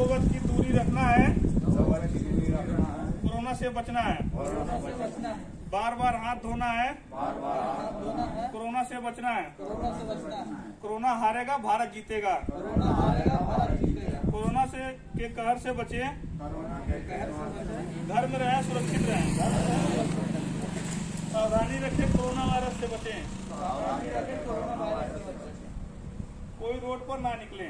2 गज की दूरी रखना है, कोरोना से बचना है, बार बार हाथ धोना है, कोरोना से बचना है। कोरोना हारेगा, भारत जीतेगा। कोरोना से के कहर से बचे, घर में रहें, सुरक्षित रहें, सावधानी रखें, कोरोना वायरस से बचें, कोई रोड पर ना निकले।